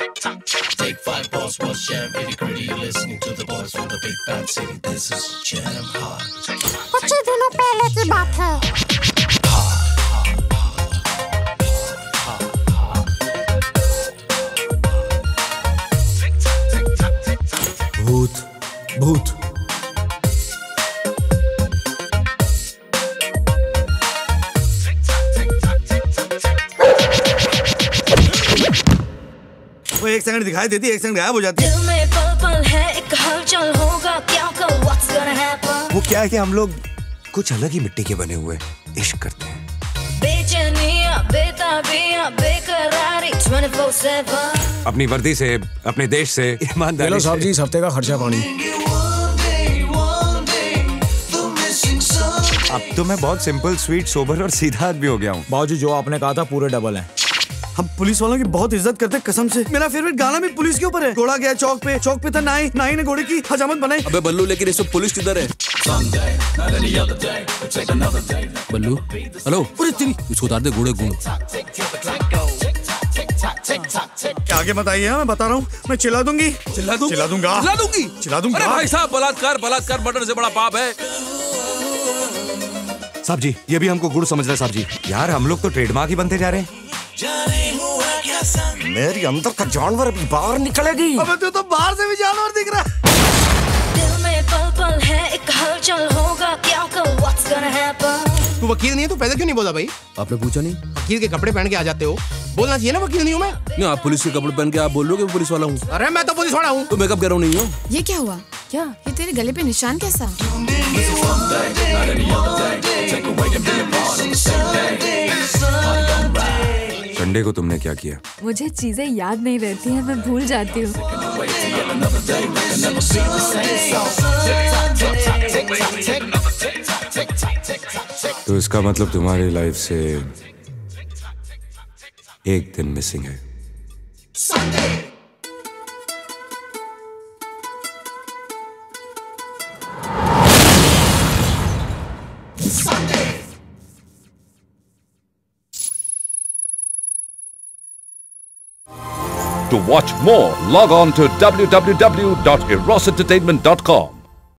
Take five balls, what's jam? Itty gritty, you're listening to the boys from the big bad city. This is Jam Hot. कुछ दिनों पहले की बात है। भूत वो एक सेकंड दिखाई देती है, एक सेकंड गायब हो जाती है। वो क्या है कि हम लोग कुछ अलग ही मिट्टी के बने हुए इश्क करते हैं। अपनी वर्दी से, अपने देश से, ईमानदारी से। साहब जी, इस हफ्ते का खर्चा पानी। अब तो मैं बहुत सिंपल, स्वीट, सोबर और सीधा आदमी हो गया हूँ। बाबूजी, जो आपने कहा था पूरे डबल हैं। हम पुलिस वालों की बहुत इज्जत करते हैं, कसम से। मेरा फेवरेट गाना भी पुलिस के ऊपर है। घोड़ा गया चौक पे था नाई, नाई ने घोड़े की हजामत बनाई। अबे बल्लू, लेकिन इस वक्त पुलिस किधर है? बल्लू, हेलो, इसको उतार दे, घोड़े आगे मत आइए, मैं बता रहा हूँ, मैं चिल्ला दूंगी, चिल्ला दूंगा। अरे भाई साहब, बलात्कार मर्डर से बड़ा पाप है। साहब जी, ये भी हमको गुड़ समझ रहा है साहब जी। यार, हम लोग तो ट्रेडमार्क ही बनते जा रहे हैं। मेरी अंदर का जानवर अभी बाहर निकलेगी। अबे तू तो बाहर से भी जानवर दिख रहा है। तू वकील नहीं है, तू पैदा क्यों नहीं बोला भाई? आपने पूछा नहीं? वकील के कपड़े पहन के आ जाते हो, बोलना चाहिए ना वकील नहीं हूँ मैं। नहीं, आप पुलिस के कपड़े पहन के आप बोल रहे हो कि पुलिस वाला हूँ। अरे मैं तो पुलिस वाला हूँ। तो मेकअप करो नहीं हो। ये क्या हुआ? क्या ये तेरे गले पे निशान कैसा? संडे को तुमने क्या किया? मुझे चीजें याद नहीं रहती हैं, मैं भूल जाती हूँ। तो इसका मतलब तुम्हारी लाइफ से एक दिन मिसिंग है। Sunday! To watch more, log on to www.erosentertainment.com.